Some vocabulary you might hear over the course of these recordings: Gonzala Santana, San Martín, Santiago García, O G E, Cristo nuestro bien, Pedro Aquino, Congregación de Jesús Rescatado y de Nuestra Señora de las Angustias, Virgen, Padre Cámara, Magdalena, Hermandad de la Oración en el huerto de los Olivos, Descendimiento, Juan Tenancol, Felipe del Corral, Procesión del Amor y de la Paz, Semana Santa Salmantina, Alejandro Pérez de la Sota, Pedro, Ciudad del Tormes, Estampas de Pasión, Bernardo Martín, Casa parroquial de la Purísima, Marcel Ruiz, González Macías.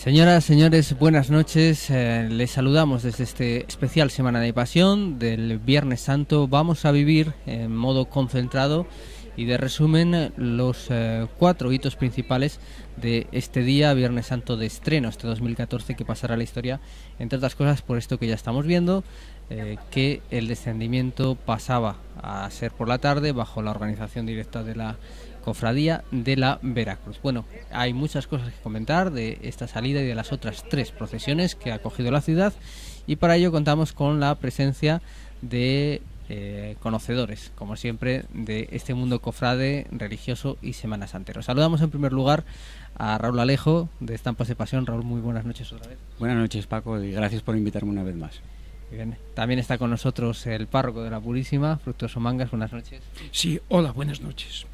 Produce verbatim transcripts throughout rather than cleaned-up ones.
Señoras, señores, buenas noches. Eh, les saludamos desde este especial Semana de Pasión del Viernes Santo. Vamos a vivir en modo concentrado y de resumen los eh, cuatro hitos principales de este día, Viernes Santo de estreno, este dos mil catorce, que pasará a la historia, entre otras cosas, por esto que ya estamos viendo, eh, que el descendimiento pasaba a ser por la tarde bajo la organización directa de la Cofradía de la Vera Cruz. Bueno, hay muchas cosas que comentar de esta salida y de las otras tres procesiones que ha cogido la ciudad, y para ello contamos con la presencia de eh, conocedores, como siempre, de este mundo cofrade, religioso y semana santero. Saludamos en primer lugar a Raúl Alejo de Estampas de Pasión. Raúl, muy buenas noches otra vez. Buenas noches, Paco, y gracias por invitarme una vez más. Bien. También está con nosotros el párroco de la Purísima, Fructuoso Mangas. Buenas noches. Sí, hola, buenas noches.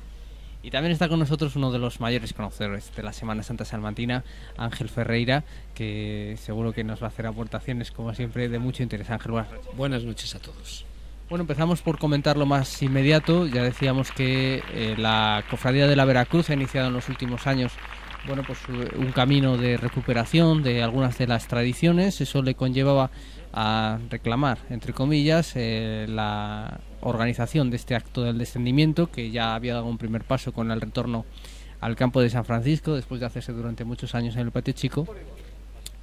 Y también está con nosotros uno de los mayores conocedores de la Semana Santa Salmantina, Ángel Ferreira, que seguro que nos va a hacer aportaciones, como siempre, de mucho interés. Ángel, buenas noches. Buenas noches a todos. Bueno, empezamos por comentar lo más inmediato. Ya decíamos que eh, la Cofradía de la Vera Cruz ha iniciado en los últimos años, bueno, pues un camino de recuperación de algunas de las tradiciones. Eso le conllevaba a reclamar, entre comillas, eh, la organización de este acto del descendimiento, que ya había dado un primer paso con el retorno al Campo de San Francisco después de hacerse durante muchos años en el Patio Chico,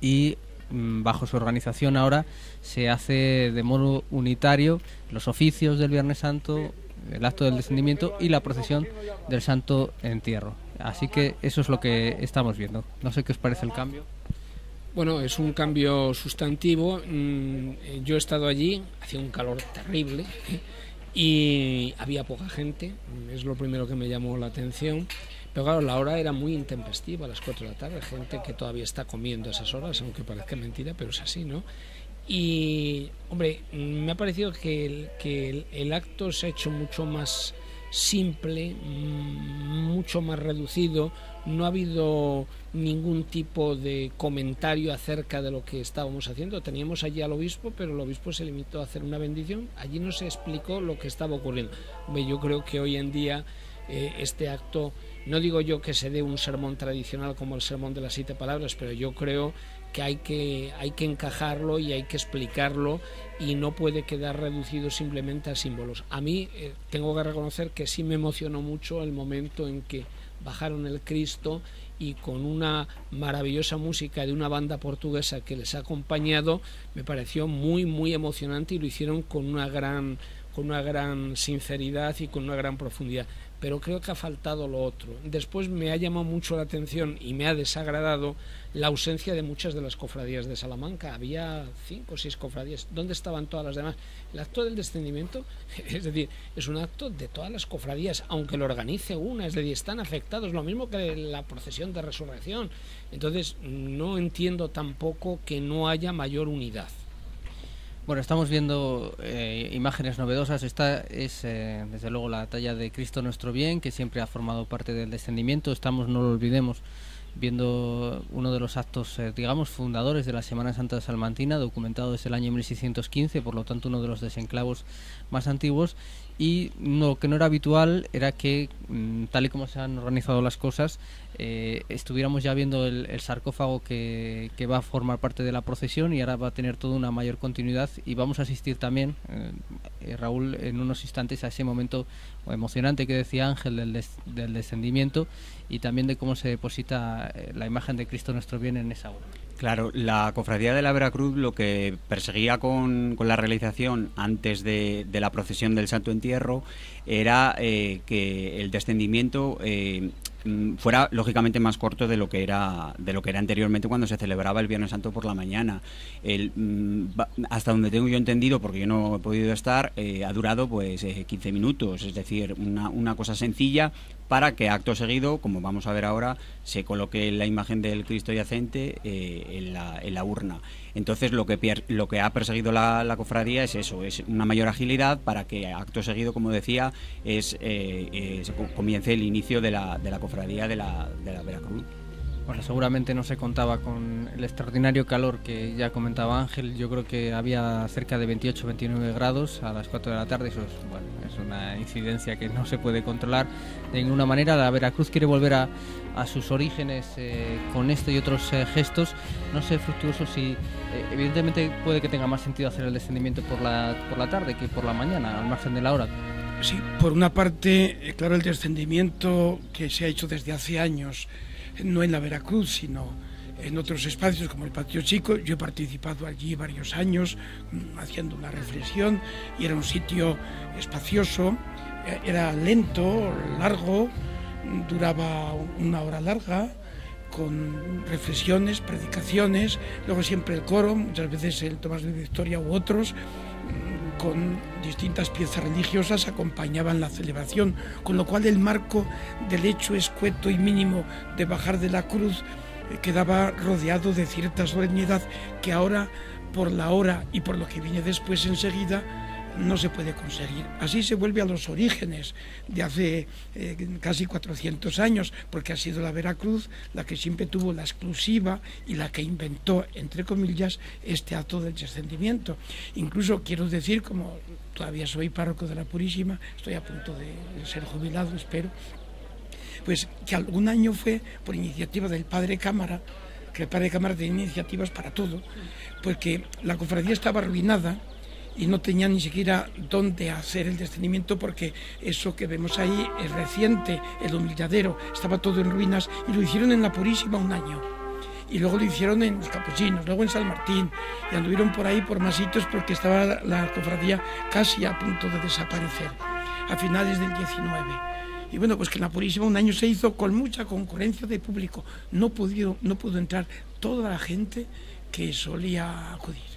y mm, bajo su organización ahora se hace de modo unitario los oficios del Viernes Santo, el acto del descendimiento y la procesión del Santo Entierro. Así que eso es lo que estamos viendo. No sé qué os parece el cambio. Bueno, es un cambio sustantivo. Yo he estado allí, hacía un calor terrible y había poca gente, es lo primero que me llamó la atención. Pero claro, la hora era muy intempestiva, a las cuatro de la tarde, gente que todavía está comiendo a esas horas, aunque parezca mentira, pero es así, ¿no? Y, hombre, me ha parecido que el, que el, el acto se ha hecho mucho más simple, mucho más reducido. No ha habido ningún tipo de comentario acerca de lo que estábamos haciendo. Teníamos allí al obispo, pero el obispo se limitó a hacer una bendición. Allí no se explicó lo que estaba ocurriendo. Yo creo que hoy en día eh, este acto, no digo yo que se dé un sermón tradicional como el sermón de las siete palabras, pero yo creo que hay que, hay que encajarlo y hay que explicarlo, y no puede quedar reducido simplemente a símbolos. A mí eh, tengo que reconocer que sí me emocionó mucho el momento en que bajaron el Cristo, y con una maravillosa música de una banda portuguesa que les ha acompañado, me pareció muy muy emocionante, y lo hicieron con una gran, con una gran sinceridad y con una gran profundidad. Pero creo que ha faltado lo otro. Después me ha llamado mucho la atención y me ha desagradado la ausencia de muchas de las cofradías de Salamanca. Había cinco o seis cofradías. ¿Dónde estaban todas las demás? El acto del descendimiento, es decir, es un acto de todas las cofradías, aunque lo organice una, es decir, están afectados, lo mismo que la procesión de resurrección. Entonces, no entiendo tampoco que no haya mayor unidad. Bueno, estamos viendo eh, imágenes novedosas. Esta es, eh, desde luego, la talla de Cristo nuestro bien, que siempre ha formado parte del descendimiento. Estamos, no lo olvidemos, viendo uno de los actos, eh, digamos, fundadores de la Semana Santa Salmantina, documentado desde el año mil seiscientos quince, por lo tanto uno de los desenclavos más antiguos. Y no, lo que no era habitual era que, mmm, tal y como se han organizado las cosas, eh, estuviéramos ya viendo el, el sarcófago que, que va a formar parte de la procesión, y ahora va a tener toda una mayor continuidad, y vamos a asistir también, eh, Raúl, en unos instantes a ese momento emocionante que decía Ángel del, des, del descendimiento, y también de cómo se deposita la imagen de Cristo nuestro bien en esa urna. Claro, la Cofradía de la Vera Cruz lo que perseguía con, con la realización antes de, de la procesión del Santo Entierro era eh, que el descendimiento eh, fuera lógicamente más corto de lo que era de lo que era anteriormente, cuando se celebraba el Viernes Santo por la mañana. El, hasta donde tengo yo entendido, porque yo no he podido estar, eh, ha durado pues eh, quince minutos, es decir, una, una cosa sencilla, para que acto seguido, como vamos a ver ahora, se coloque la imagen del Cristo yacente eh, en, la, en la urna. Entonces lo que, pier lo que ha perseguido la, la cofradía es eso, es una mayor agilidad para que acto seguido, como decía, es, eh, eh, comience el inicio de la, de la cofradía de la, de la Vera Cruz. o sea, seguramente no se contaba con el extraordinario calor que ya comentaba Ángel. Yo creo que había cerca de veintiocho, veintinueve grados a las cuatro de la tarde. Eso es, bueno, es una incidencia que no se puede controlar de ninguna manera. La Veracruz quiere volver a, a sus orígenes eh, con esto y otros eh, gestos. No sé, Fructuoso, si eh, evidentemente puede que tenga más sentido hacer el descendimiento por la, por la tarde que por la mañana, al margen de la hora. Sí, por una parte, claro, el descendimiento que se ha hecho desde hace años, no en la Veracruz, sino en otros espacios como el Patio Chico. Yo he participado allí varios años haciendo una reflexión y era un sitio espacioso, era lento, largo, duraba una hora larga, con reflexiones, predicaciones, luego siempre el coro, muchas veces el Tomás de Victoria u otros, con distintas piezas religiosas acompañaban la celebración, con lo cual el marco del hecho escueto y mínimo de bajar de la cruz quedaba rodeado de cierta solemnidad que ahora, por la hora y por lo que viene después enseguida, no se puede conseguir. Así se vuelve a los orígenes de hace eh, casi cuatrocientos años, porque ha sido la Veracruz la que siempre tuvo la exclusiva y la que inventó, entre comillas, este acto del descendimiento. Incluso quiero decir, como todavía soy párroco de la Purísima, estoy a punto de ser jubilado, espero, pues que algún año fue por iniciativa del Padre Cámara, que el Padre Cámara tenía iniciativas para todo, porque la cofradía estaba arruinada y no tenía ni siquiera dónde hacer el descendimiento, porque eso que vemos ahí es reciente, el humilladero, estaba todo en ruinas, y lo hicieron en la Purísima un año, y luego lo hicieron en Los Capuchinos, luego en San Martín, y anduvieron por ahí por más sitios porque estaba la, la cofradía casi a punto de desaparecer, a finales del diecinueve. Y bueno, pues que en la Purísima un año se hizo con mucha concurrencia de público, no pudo, no pudo entrar toda la gente que solía acudir.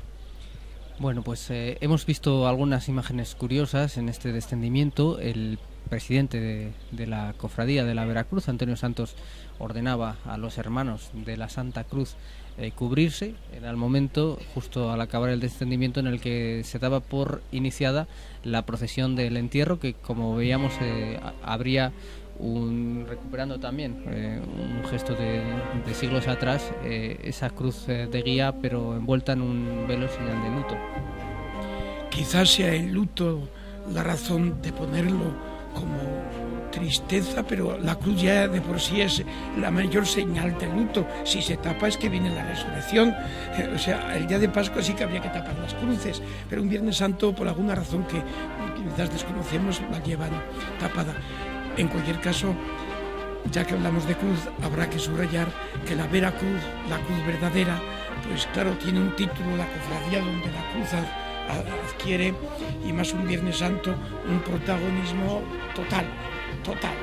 Bueno, pues eh, hemos visto algunas imágenes curiosas en este descendimiento. El presidente de, de la Cofradía de la Vera Cruz, Antonio Santos, ordenaba a los hermanos de la Santa Cruz eh, cubrirse. Era el momento, justo al acabar el descendimiento, en el que se daba por iniciada la procesión del entierro, que, como veíamos, eh, habría un, recuperando también eh, un gesto de, de siglos atrás, eh, esa cruz de guía, pero envuelta en un velo señal de luto. Quizás sea el luto la razón de ponerlo como tristeza, pero la cruz ya de por sí es la mayor señal de luto. Si se tapa es que viene la resurrección. O sea, el día de Pascua sí que habría que tapar las cruces, pero un Viernes Santo, por alguna razón que quizás desconocemos, la llevan tapada. En cualquier caso, ya que hablamos de cruz, habrá que subrayar que la Vera Cruz, la cruz verdadera, pues claro, tiene un título, la cofradía donde la cruz adquiere, y más un Viernes Santo, un protagonismo total, total, total.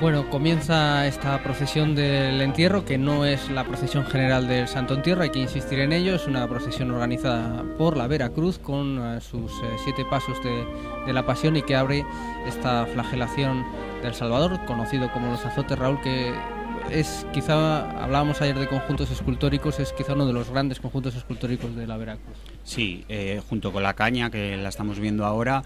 Bueno, comienza esta procesión del entierro, que no es la procesión general del Santo Entierro, hay que insistir en ello, es una procesión organizada por la Vera Cruz con sus siete pasos de, de la pasión, y que abre esta flagelación del Salvador, conocido como los azotes, Raúl, que es quizá, hablábamos ayer de conjuntos escultóricos, es quizá uno de los grandes conjuntos escultóricos de la Veracruz. Sí, eh, junto con la caña, que la estamos viendo ahora,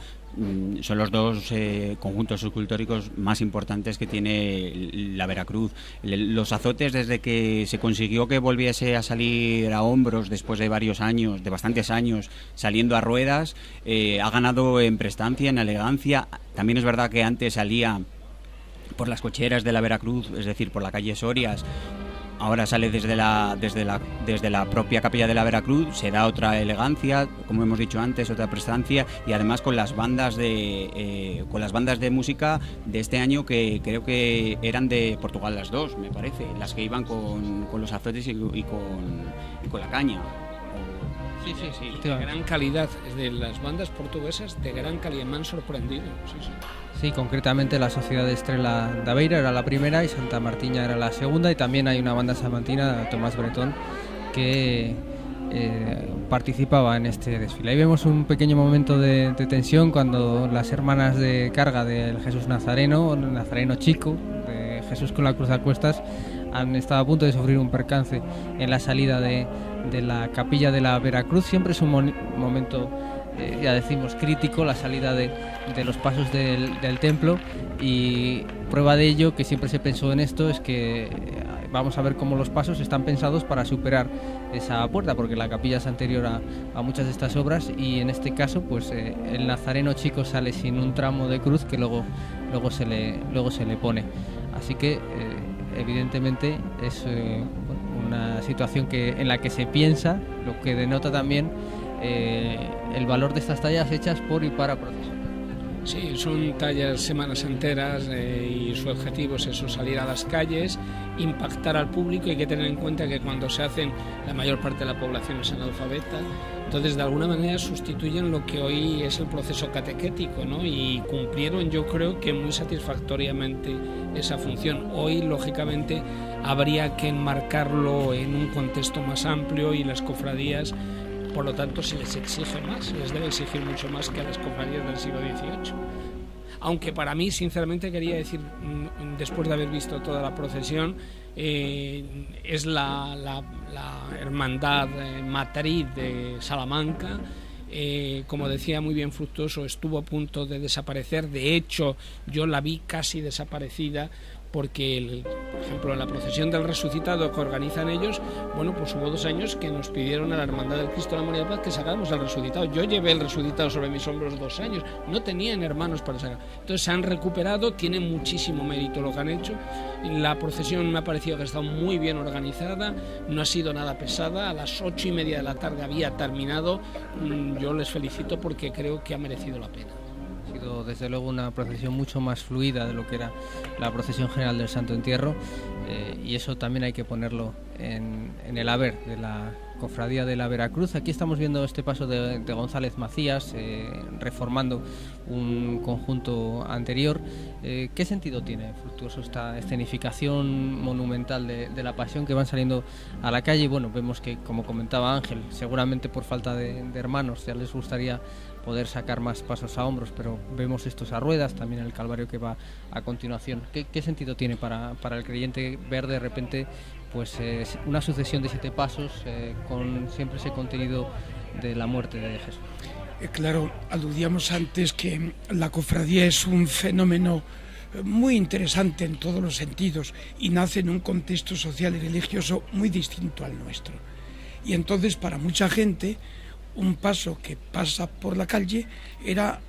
son los dos eh, conjuntos escultóricos más importantes que tiene la Veracruz. Los azotes, desde que se consiguió que volviese a salir a hombros después de varios años, de bastantes años, saliendo a ruedas, eh, ha ganado en prestancia, en elegancia. También es verdad que antes salía por las cocheras de la Veracruz, es decir, por la calle Sorias. Ahora sale desde la, desde la, desde la propia capilla de la Veracruz, se da otra elegancia, como hemos dicho antes, otra prestancia, y además con las bandas de eh, con las bandas de música de este año, que creo que eran de Portugal las dos, me parece, las que iban con, con los azotes y, y, con, y con la caña. Sí, sí, sí, sí, de gran calidad, de las bandas portuguesas de gran calidad, me han sorprendido. Sí, sí. Sí, concretamente la Sociedad de Estrela de Beira era la primera y Santa Martina era la segunda, y también hay una banda salmantina, Tomás Bretón, que eh, participaba en este desfile. Ahí vemos un pequeño momento de, de tensión cuando las hermanas de carga del Jesús Nazareno, Nazareno Chico, de Jesús con la Cruz a Cuestas, han estado a punto de sufrir un percance en la salida de, de la capilla de la Veracruz. Siempre es un mo momento, Eh, ya decimos, crítico, la salida de, de los pasos del, del templo, y prueba de ello, que siempre se pensó en esto, es que vamos a ver cómo los pasos están pensados para superar esa puerta, porque la capilla es anterior a, a muchas de estas obras, y en este caso pues eh, el Nazareno Chico sale sin un tramo de cruz que luego, luego, se, le, luego se le pone. Así que eh, evidentemente es eh, una situación que, en la que se piensa, lo que denota también eh, el valor de estas tallas hechas por y para proceso. Sí, son tallas semanasanteras eh, y su objetivo es eso, salir a las calles, impactar al público. Hay que tener en cuenta que cuando se hacen la mayor parte de la población es analfabeta, entonces de alguna manera sustituyen lo que hoy es el proceso catequético, ¿no? Y cumplieron, yo creo, que muy satisfactoriamente esa función. Hoy, lógicamente, habría que enmarcarlo en un contexto más amplio y las cofradías, por lo tanto, se les exige más, se les debe exigir mucho más que a las cofradías del siglo dieciocho. Aunque para mí, sinceramente, quería decir, después de haber visto toda la procesión, eh, es la, la, la hermandad eh, matriz de Salamanca. Eh, como decía muy bien Fructuoso, estuvo a punto de desaparecer. De hecho, yo la vi casi desaparecida, porque, el, por ejemplo, en la procesión del Resucitado que organizan ellos, bueno, pues hubo dos años que nos pidieron a la Hermandad del Cristo de la Amor y la Paz que sacáramos el Resucitado. Yo llevé el Resucitado sobre mis hombros dos años, no tenían hermanos para sacar. Entonces se han recuperado, tiene muchísimo mérito lo que han hecho. La procesión me ha parecido que ha estado muy bien organizada, no ha sido nada pesada, a las ocho y media de la tarde había terminado. Yo les felicito porque creo que ha merecido la pena. Desde luego una procesión mucho más fluida de lo que era la procesión general del Santo Entierro, eh, y eso también hay que ponerlo en, en el haber de la Cofradía de la Vera Cruz. Aquí estamos viendo este paso de, de González Macías, eh, reformando un conjunto anterior. Eh, ¿Qué sentido tiene, Fructuoso, esta escenificación monumental de, de la Pasión que van saliendo a la calle? Bueno, vemos que, como comentaba Ángel, seguramente por falta de, de hermanos ya les gustaría poder sacar más pasos a hombros, pero vemos estos a ruedas, también el Calvario que va a continuación. ¿Qué, qué sentido tiene para, para el creyente ver de repente pues eh, una sucesión de siete pasos eh, con siempre ese contenido de la muerte de Jesús? Eh, claro, aludíamos antes que la cofradía es un fenómeno muy interesante en todos los sentidos y nace en un contexto social y religioso muy distinto al nuestro. Y entonces, para mucha gente, un paso que pasa por la calle era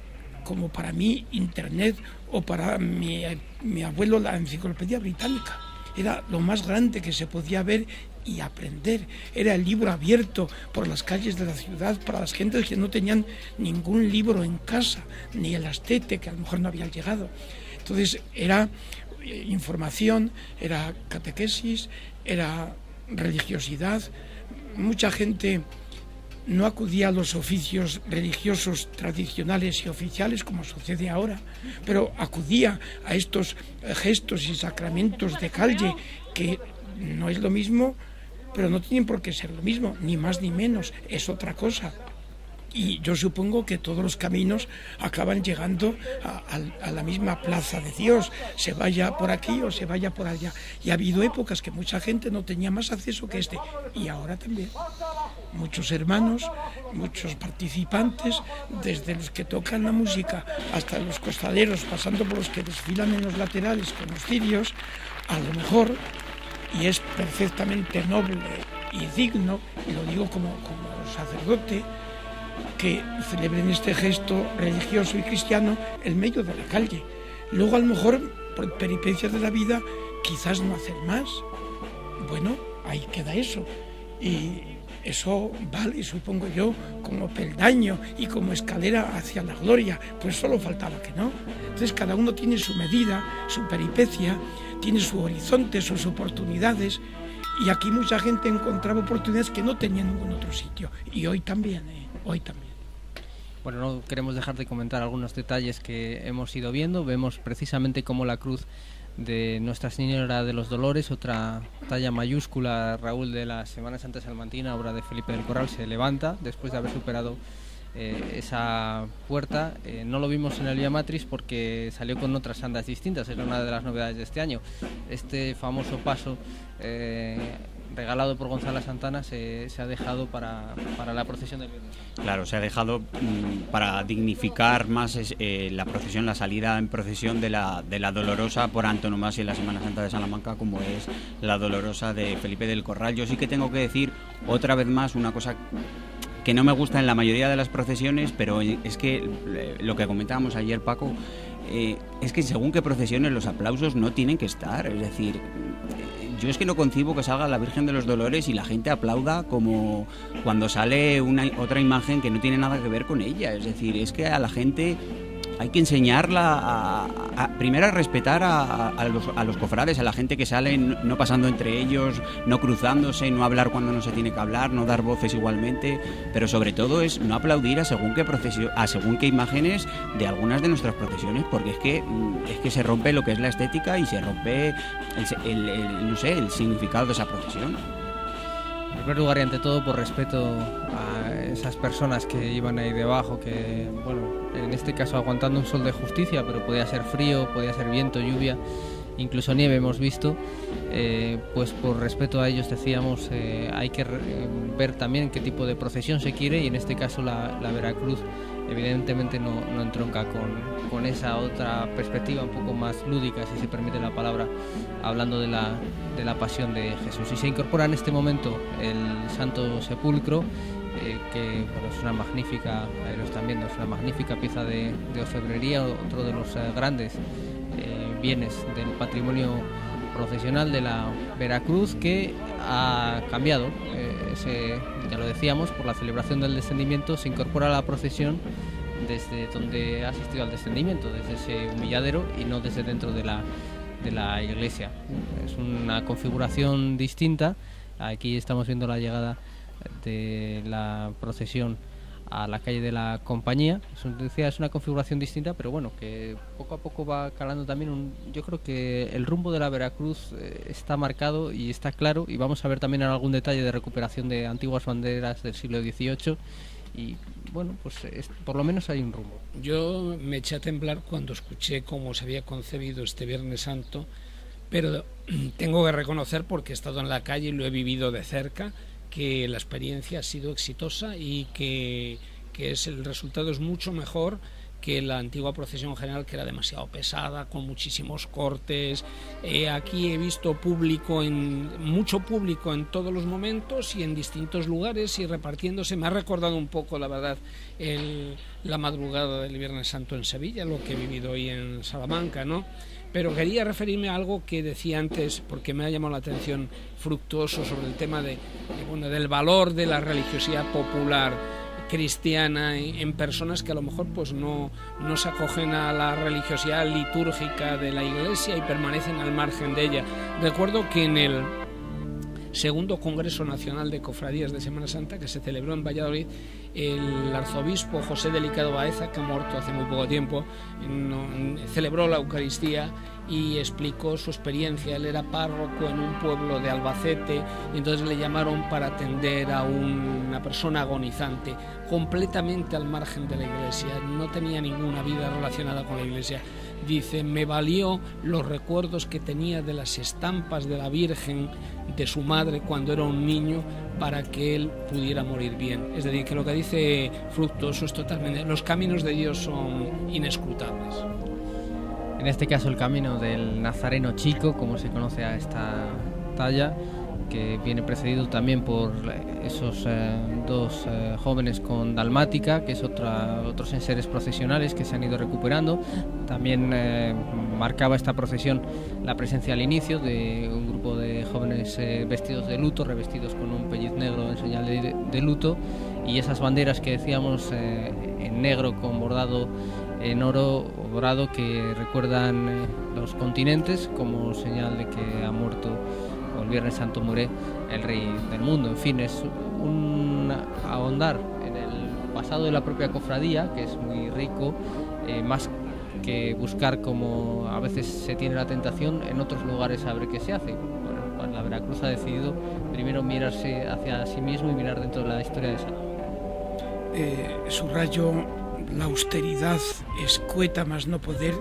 como para mí internet o para mi, mi abuelo la Enciclopedia Británica. Era lo más grande que se podía ver y aprender. Era el libro abierto por las calles de la ciudad para las gentes que no tenían ningún libro en casa, ni el Astete, que a lo mejor no había llegado. Entonces era información, era catequesis, era religiosidad. Mucha gente no acudía a los oficios religiosos tradicionales y oficiales, como sucede ahora, pero acudía a estos gestos y sacramentos de calle, que no es lo mismo, pero no tienen por qué ser lo mismo, ni más ni menos, es otra cosa. Y yo supongo que todos los caminos acaban llegando a, a, a la misma plaza de Dios, se vaya por aquí o se vaya por allá. Y ha habido épocas que mucha gente no tenía más acceso que este, y ahora también. Muchos hermanos, muchos participantes, desde los que tocan la música hasta los costaleros, pasando por los que desfilan en los laterales con los cirios, a lo mejor, y es perfectamente noble y digno, y lo digo como, como sacerdote, que celebren este gesto religioso y cristiano en medio de la calle. Luego, a lo mejor, por peripecias de la vida, quizás no hacer más. Bueno, ahí queda eso. Y eso vale, supongo yo, como peldaño y como escalera hacia la gloria. Pues solo faltaba que no. Entonces, cada uno tiene su medida, su peripecia, tiene su horizonte, sus oportunidades. Y aquí mucha gente encontraba oportunidades que no tenía en ningún otro sitio. Y hoy también, ¿eh? Hoy también. Bueno, no queremos dejar de comentar algunos detalles que hemos ido viendo. Vemos precisamente cómo la cruz de Nuestra Señora de los Dolores, otra talla mayúscula, Raúl, de la Semana Santa Salmantina, obra de Felipe del Corral, se levanta después de haber superado eh, esa puerta. Eh, no lo vimos en el Vía Matrix porque salió con otras andas distintas, era una de las novedades de este año. Este famoso paso Eh, regalado por González Santana se, se ha dejado para, para la procesión del Viernes Santo. Claro, se ha dejado mmm, para dignificar más es, eh, la procesión, la salida en procesión de la, de la Dolorosa por antonomasia en la Semana Santa de Salamanca, como es la Dolorosa de Felipe del Corral. Yo sí que tengo que decir otra vez más una cosa que no me gusta en la mayoría de las procesiones, pero es que lo que comentábamos ayer, Paco, eh, es que según qué procesiones los aplausos no tienen que estar. Es decir, yo es que no concibo que salga la Virgen de los Dolores y la gente aplauda como cuando sale una otra imagen que no tiene nada que ver con ella. Es decir, es que a la gente hay que enseñarla a, a, a, primero a respetar a, a, a, los, a los cofrades, a la gente que sale, no, no pasando entre ellos, no cruzándose, no hablar cuando no se tiene que hablar, no dar voces igualmente, pero sobre todo es no aplaudir a según qué procesio, a según qué imágenes de algunas de nuestras procesiones, porque es que es que se rompe lo que es la estética y se rompe el, el, el, no sé, el significado de esa procesión. En primer lugar y ante todo por respeto a esas personas que iban ahí debajo, que bueno, en este caso aguantando un sol de justicia, pero podía ser frío, podía ser viento, lluvia, incluso nieve hemos visto, eh, pues por respeto a ellos decíamos, eh, hay que ver también qué tipo de procesión se quiere, y en este caso la, la Vera Cruz evidentemente no, no entronca con, con esa otra perspectiva un poco más lúdica, si se permite la palabra, hablando de la, de la pasión de Jesús. Y se incorpora en este momento el Santo Sepulcro, eh, que bueno, es una magnífica, ahí lo están viendo, es una magnífica pieza de, de orfebrería, otro de los eh, grandes eh, bienes del patrimonio procesional de la Vera Cruz, que ha cambiado, eh, se, ya lo decíamos, por la celebración del descendimiento. Se incorpora a la procesión desde donde ha asistido al descendimiento, desde ese humilladero y no desde dentro de la, de la iglesia. Es una configuración distinta. Aquí estamos viendo la llegada de la procesión a la calle de la Compañía. Es una configuración distinta, pero bueno, que poco a poco va calando también un... Yo creo que el rumbo de la Vera Cruz eh, está marcado y está claro, y vamos a ver también algún detalle de recuperación de antiguas banderas del siglo dieciocho, y bueno, pues es, por lo menos hay un rumbo. Yo me eché a temblar cuando escuché cómo se había concebido este Viernes Santo, pero tengo que reconocer, porque he estado en la calle y lo he vivido de cerca, que la experiencia ha sido exitosa y que, que es, el resultado es mucho mejor que la antigua procesión general, que era demasiado pesada, con muchísimos cortes. Eh, aquí he visto público, en, mucho público en todos los momentos y en distintos lugares y repartiéndose. Me ha recordado un poco, la verdad, el, la madrugada del Viernes Santo en Sevilla, lo que he vivido hoy en Salamanca, ¿no? Pero quería referirme a algo que decía antes, porque me ha llamado la atención Fructuoso sobre el tema de, de, bueno, del valor de la religiosidad popular cristiana en, en personas que a lo mejor pues no, no se acogen a la religiosidad litúrgica de la Iglesia y permanecen al margen de ella. Recuerdo que en el segundo Congreso Nacional de Cofradías de Semana Santa, que se celebró en Valladolid, el arzobispo José Delicado Baeza, que ha muerto hace muy poco tiempo, celebró la Eucaristía y explicó su experiencia. Él era párroco en un pueblo de Albacete, y entonces le llamaron para atender a un, una persona agonizante, completamente al margen de la Iglesia, no tenía ninguna vida relacionada con la Iglesia. Dice, me valió los recuerdos que tenía de las estampas de la Virgen, de su madre cuando era un niño, para que él pudiera morir bien. Es decir, que lo que dice Fructuoso es totalmente... Los caminos de Dios son inescrutables. En este caso el camino del Nazareno Chico, como se conoce a esta talla, que viene precedido también por esos eh, dos eh, jóvenes con dalmática, que es otra, otros enseres procesionales que se han ido recuperando. También eh, marcaba esta procesión la presencia al inicio de un grupo de jóvenes eh, vestidos de luto, revestidos con un pelliz negro en señal de, de luto, y esas banderas que decíamos eh, en negro con bordado en oro o dorado, que recuerdan eh, los continentes como señal de que ha muerto el Viernes Santo, muere el Rey del Mundo. En fin, es un ahondar en el pasado de la propia cofradía, que es muy rico, eh, más que buscar, como a veces se tiene la tentación, en otros lugares a ver qué se hace. Bueno, la Vera Cruz ha decidido primero mirarse hacia sí mismo y mirar dentro de la historia de Salamanca. Eh, subrayo la austeridad escueta más no poder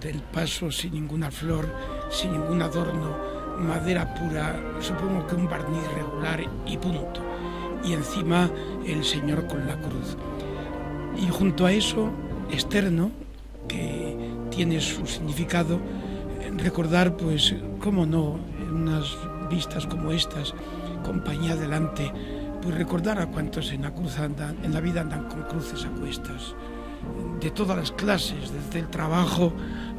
del paso sin ninguna flor, sin ningún adorno madera pura, supongo que un barniz regular y punto. Y encima el Señor con la cruz. Y junto a eso, externo, que tiene su significado, recordar, pues, cómo no, en unas vistas como estas, compañía delante, pues recordar a cuantos en la cruz andan, en la vida andan con cruces a cuestas, de todas las clases, desde el trabajo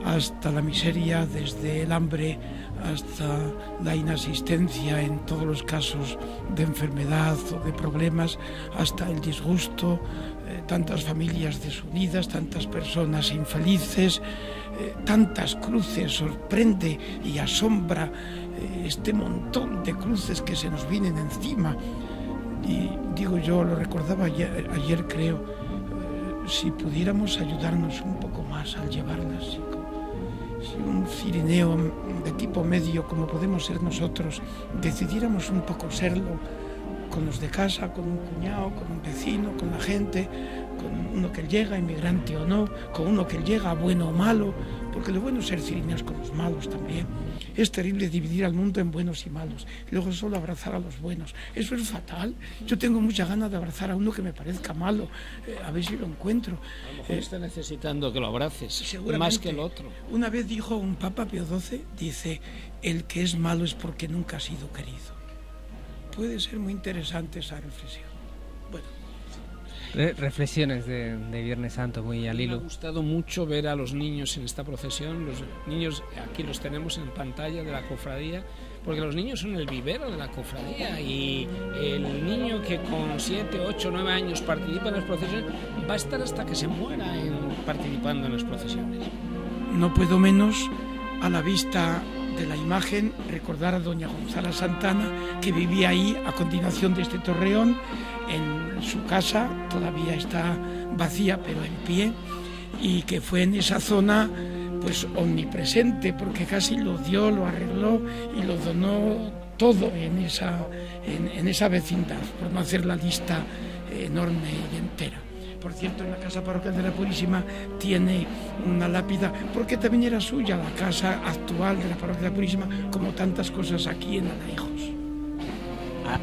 hasta la miseria, desde el hambre hasta la inasistencia en todos los casos de enfermedad o de problemas, hasta el disgusto, eh, tantas familias desunidas, tantas personas infelices, eh, tantas cruces. Sorprende y asombra eh, este montón de cruces que se nos vienen encima. Y digo yo, lo recordaba ayer, ayer creo, si pudiéramos ayudarnos un poco más al llevarlas, si un cirineo de tipo medio, como podemos ser nosotros, decidiéramos un poco serlo con los de casa, con un cuñado, con un vecino, con la gente, con uno que llega, inmigrante o no, con uno que llega, bueno o malo, porque lo bueno es ser cirineos con los malos también. Es terrible dividir al mundo en buenos y malos, y luego solo abrazar a los buenos. Eso es fatal. Yo tengo mucha ganas de abrazar a uno que me parezca malo, eh, a ver si lo encuentro. A lo mejor eh, está necesitando que lo abraces, más que el otro. Una vez dijo un Papa Pío doce, dice, el que es malo es porque nunca ha sido querido. Puede ser muy interesante esa reflexión. Bueno. Re reflexiones de, de Viernes Santo, muy al hilo. Me ha gustado mucho ver a los niños en esta procesión. Los niños, aquí los tenemos en pantalla de la cofradía, porque los niños son el vivero de la cofradía, y el niño que con siete, ocho, nueve años participa en las procesiones va a estar hasta que se muera en, participando en las procesiones. No puedo menos, a la vista de la imagen, recordar a doña Gonzala Santana, que vivía ahí a continuación de este torreón. En su casa todavía está vacía, pero en pie, y que fue en esa zona pues omnipresente, porque casi lo dio, lo arregló y lo donó todo en esa, en, en esa vecindad, por no hacer la lista enorme y entera. Por cierto, en la casa parroquial de la Purísima tiene una lápida, porque también era suya la casa actual de la parroquia de la Purísima, como tantas cosas aquí en Alejos.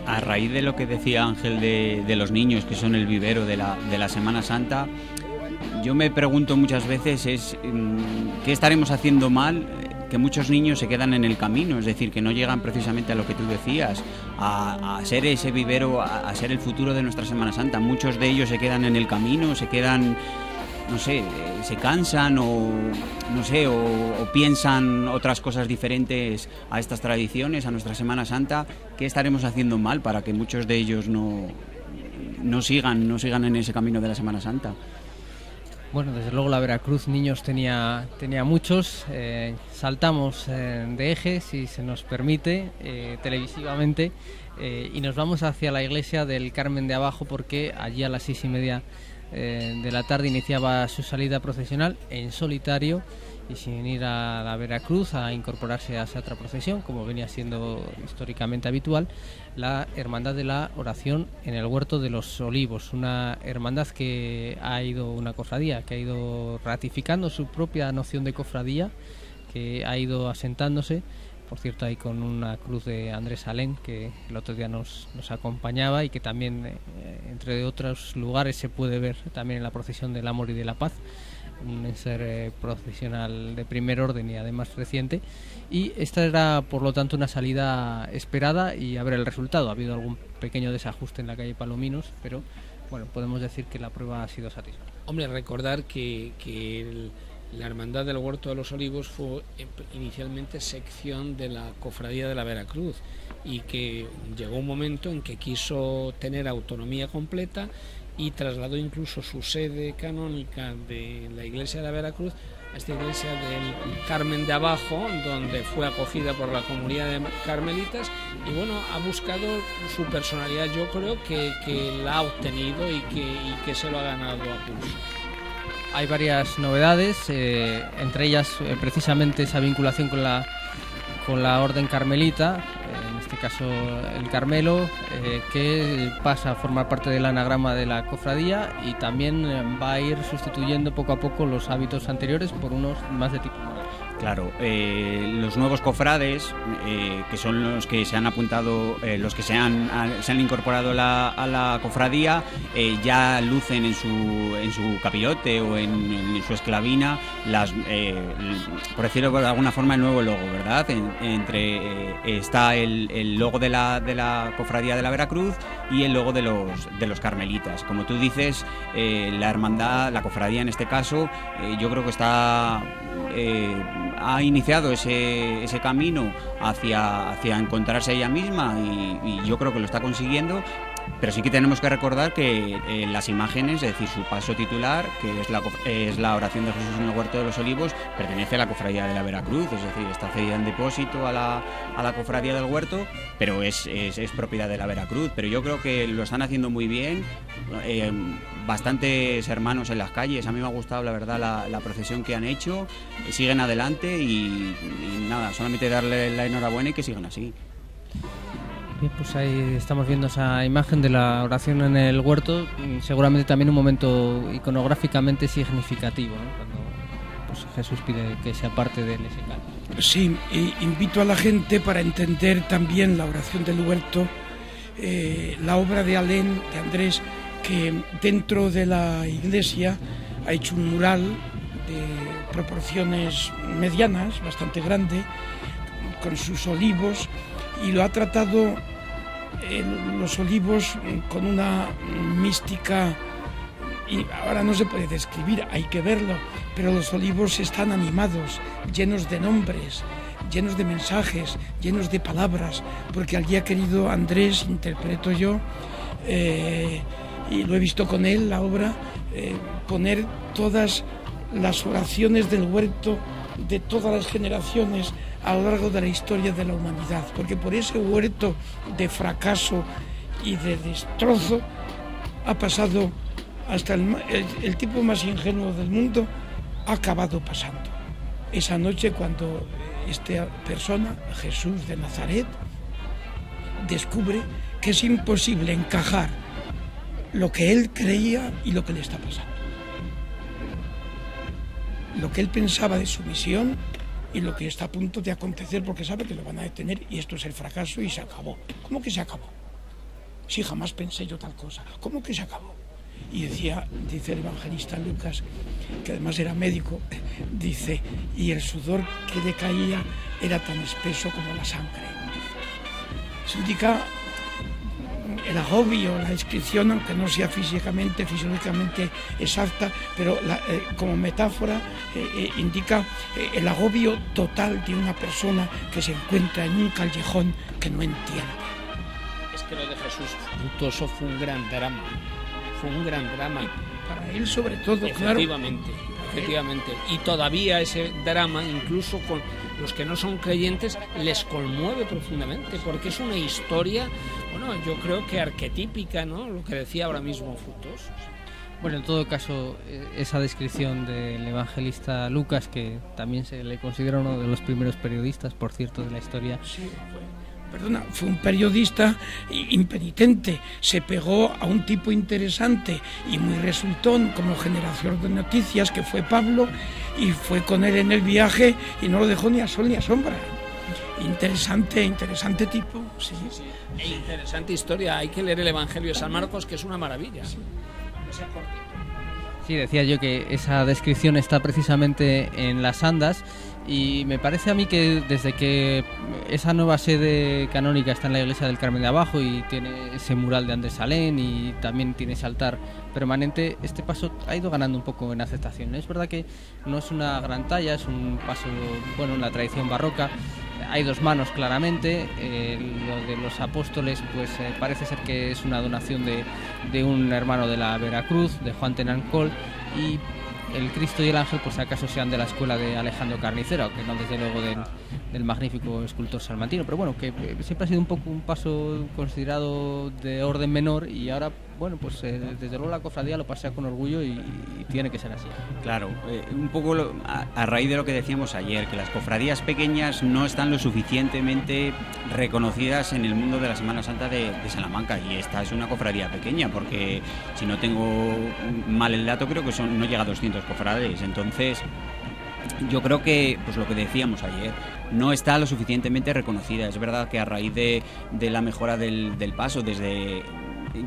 A, a raíz de lo que decía Ángel de, de los niños, que son el vivero de la, de la Semana Santa, yo me pregunto muchas veces es qué estaremos haciendo mal, que muchos niños se quedan en el camino, es decir, que no llegan precisamente a lo que tú decías, a, a ser ese vivero, a, a ser el futuro de nuestra Semana Santa. Muchos de ellos se quedan en el camino, se quedan, no sé, se cansan o, no sé, o, o piensan otras cosas diferentes a estas tradiciones, a nuestra Semana Santa. ¿Qué estaremos haciendo mal para que muchos de ellos no, no sigan, no sigan en ese camino de la Semana Santa? Bueno, desde luego la Veracruz niños tenía, tenía muchos, eh, saltamos eh, de eje, si se nos permite, eh, televisivamente, eh, y nos vamos hacia la iglesia del Carmen de Abajo, porque allí a las seis y media eh, de la tarde iniciaba su salida procesional en solitario y sin ir a la Veracruz a incorporarse a esa otra procesión, como venía siendo históricamente habitual, la Hermandad de la Oración en el Huerto de los Olivos, una hermandad que ha ido, una cofradía que ha ido ratificando su propia noción de cofradía, que ha ido asentándose, por cierto, ahí con una cruz de Andrés Alén, que el otro día nos, nos acompañaba y que también, eh, entre otros lugares, se puede ver también en la procesión del Amor y de la Paz, un ser eh, profesional de primer orden y además reciente. Y esta era, por lo tanto, una salida esperada, y a ver el resultado. Ha habido algún pequeño desajuste en la calle Palominos, pero bueno, podemos decir que la prueba ha sido satisfactoria. Hombre, recordar que, que el, la Hermandad del Huerto de los Olivos fue inicialmente sección de la Cofradía de la Vera Cruz, y que llegó un momento en que quiso tener autonomía completa y trasladó incluso su sede canónica de la iglesia de la Veracruz a esta iglesia del Carmen de Abajo, donde fue acogida por la comunidad de Carmelitas, y bueno, ha buscado su personalidad. Yo creo que, que la ha obtenido y que, y que se lo ha ganado a pulso. Hay varias novedades, eh, entre ellas eh, precisamente esa vinculación con la, con la orden carmelita, eh, caso el Carmelo, eh, que pasa a formar parte del anagrama de la cofradía, y también va a ir sustituyendo poco a poco los hábitos anteriores por unos más de tipo moral. Claro, eh, los nuevos cofrades, eh, que son los que se han apuntado, eh, los que se han, a, se han incorporado la, a la cofradía, eh, ya lucen en su, en su capirote o en, en su esclavina, las, eh, por decirlo de alguna forma, el nuevo logo, ¿verdad? En, entre eh, está el, el logo de la, de la Cofradía de la Vera Cruz y el logo de los, de los Carmelitas. Como tú dices, eh, la hermandad, la cofradía en este caso, eh, yo creo que está... Eh, ha iniciado ese, ese camino hacia, hacia encontrarse ella misma y, y yo creo que lo está consiguiendo, pero sí que tenemos que recordar que eh, las imágenes, es decir, su paso titular, que es la, es la oración de Jesús en el Huerto de los Olivos, pertenece a la Cofradía de la Vera Cruz, es decir, está cedida en depósito a la, a la Cofradía del Huerto, pero es, es, es propiedad de la Vera Cruz. Pero yo creo que lo están haciendo muy bien, eh, bastantes hermanos en las calles. A mí me ha gustado, la verdad, la, la procesión que han hecho. Siguen adelante y, y nada, solamente darle la enhorabuena y que sigan así. Bien, pues ahí estamos viendo esa imagen de la oración en el huerto, seguramente también un momento iconográficamente significativo, ¿no? Cuando pues, Jesús pide que se aparte de él ese cáliz. Sí, invito a la gente para entender también la oración del huerto, eh, la obra de Alén, de Andrés, que dentro de la iglesia ha hecho un mural de proporciones medianas, bastante grande, con sus olivos, y lo ha tratado eh, los olivos con una mística, y ahora no se puede describir, hay que verlo, pero los olivos están animados, llenos de nombres, llenos de mensajes, llenos de palabras, porque al día querido Andrés, interpreto yo, eh, y lo he visto con él, la obra, eh, poner todas las oraciones del huerto de todas las generaciones a lo largo de la historia de la humanidad, porque por ese huerto de fracaso y de destrozo ha pasado hasta el, el, el tipo más ingenuo del mundo, ha acabado pasando. Esa noche cuando esta persona, Jesús de Nazaret, descubre que es imposible encajar lo que él creía y lo que le está pasando. Lo que él pensaba de su misión y lo que está a punto de acontecer, porque sabe que lo van a detener y esto es el fracaso y se acabó. ¿Cómo que se acabó? Si jamás pensé yo tal cosa. ¿Cómo que se acabó? Y decía, dice el evangelista Lucas, que además era médico, dice, y el sudor que le caía era tan espeso como la sangre. Se indica el agobio, la inscripción, aunque no sea físicamente, fisiológicamente exacta, pero la, eh, como metáfora eh, eh, indica eh, el agobio total de una persona que se encuentra en un callejón que no entiende. Es que lo de Jesús Fructuoso fue un gran drama, fue un gran drama. Y para él sobre todo, efectivamente, claro. Efectivamente, y todavía ese drama, incluso con los que no son creyentes, les conmueve profundamente, porque es una historia... Bueno, yo creo que arquetípica, ¿no? Lo que decía ahora mismo Fructuoso. Bueno, en todo caso, esa descripción del evangelista Lucas, que también se le considera uno de los primeros periodistas, por cierto, de la historia. Sí, fue, perdona, fue un periodista impenitente, se pegó a un tipo interesante y muy resultón como generador de noticias, que fue Pablo, y fue con él en el viaje y no lo dejó ni a sol ni a sombra. Interesante, interesante tipo, sí, sí. E interesante historia, hay que leer el Evangelio de San Marcos, que es una maravilla. Sí, sí, decía yo que esa descripción está precisamente en las andas y me parece a mí que desde que esa nueva sede canónica está en la Iglesia del Carmen de Abajo y tiene ese mural de Andrés Alén y también tiene ese altar permanente, este paso ha ido ganando un poco en aceptación. Es verdad que no es una gran talla, es un paso, bueno, en la tradición barroca. Hay dos manos claramente, eh, lo de los apóstoles pues eh, parece ser que es una donación de, de un hermano de la Vera Cruz, de Juan Tenancol, y el Cristo y el Ángel pues acaso sean de la escuela de Alejandro Carnicero, que no desde luego del, del magnífico escultor salmantino, pero bueno, que eh, siempre ha sido un poco un paso considerado de orden menor y ahora... Bueno, pues eh, desde luego la cofradía lo pasea con orgullo y, y tiene que ser así. Claro, eh, un poco lo, a, a raíz de lo que decíamos ayer, que las cofradías pequeñas no están lo suficientemente reconocidas en el mundo de la Semana Santa de, de Salamanca, y esta es una cofradía pequeña, porque si no tengo mal el dato, creo que son, no llega a doscientos cofrades, entonces... yo creo que, pues lo que decíamos ayer, no está lo suficientemente reconocida. Es verdad que a raíz de, de la mejora del, del paso, desde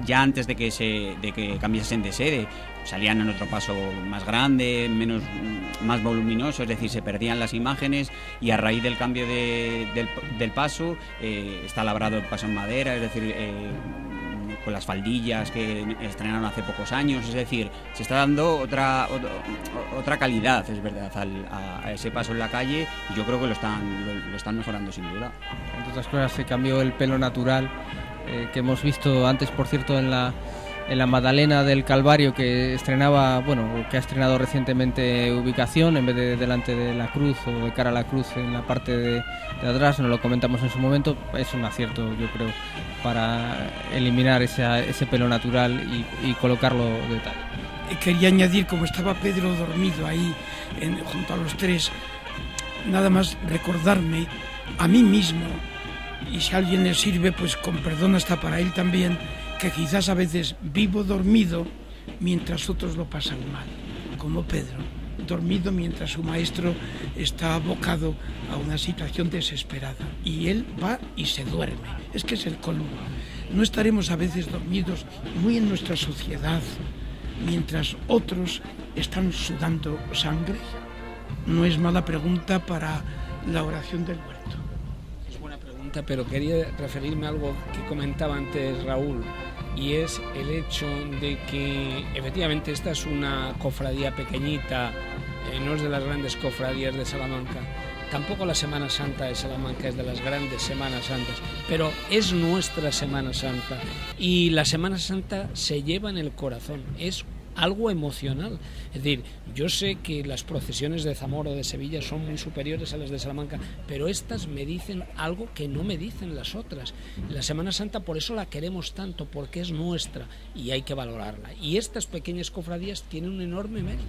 ya antes de que se de que cambiasen de sede, salían en otro paso más grande, menos, más voluminoso, es decir, se perdían las imágenes, y a raíz del cambio de, del, del paso, eh, está labrado el paso en madera, es decir, eh, con las faldillas que estrenaron hace pocos años, es decir, se está dando otra otra calidad, es verdad, al, a ese paso en la calle, y yo creo que lo están, lo, lo están mejorando sin duda. Entre otras cosas, se cambió el pelo natural, eh, que hemos visto antes, por cierto, en la en la Magdalena del Calvario, que estrenaba, bueno, que ha estrenado recientemente ubicación, en vez de delante de la cruz o de cara a la cruz en la parte de, de atrás, no lo comentamos en su momento, es un acierto, yo creo, para eliminar esa, ese pelo natural y, y colocarlo de tal. Quería añadir, como estaba Pedro dormido ahí en, junto a los tres, nada más recordarme a mí mismo, y si a alguien le sirve, pues con perdón hasta para él también, que quizás a veces vivo dormido mientras otros lo pasan mal, como Pedro, dormido mientras su maestro está abocado a una situación desesperada, y él va y se duerme. Es que es el columno. No estaremos a veces dormidos muy en nuestra sociedad mientras otros están sudando sangre. No es mala pregunta para la oración del huerto. Es buena pregunta, pero quería referirme a algo que comentaba antes Raúl, y es el hecho de que efectivamente esta es una cofradía pequeñita, eh, no es de las grandes cofradías de Salamanca, tampoco la Semana Santa de Salamanca es de las grandes Semanas Santas, pero es nuestra Semana Santa, y la Semana Santa se lleva en el corazón, es algo emocional. Es decir, yo sé que las procesiones de Zamora o de Sevilla son muy superiores a las de Salamanca, pero estas me dicen algo que no me dicen las otras. La Semana Santa, por eso la queremos tanto, porque es nuestra y hay que valorarla. Y estas pequeñas cofradías tienen un enorme mérito.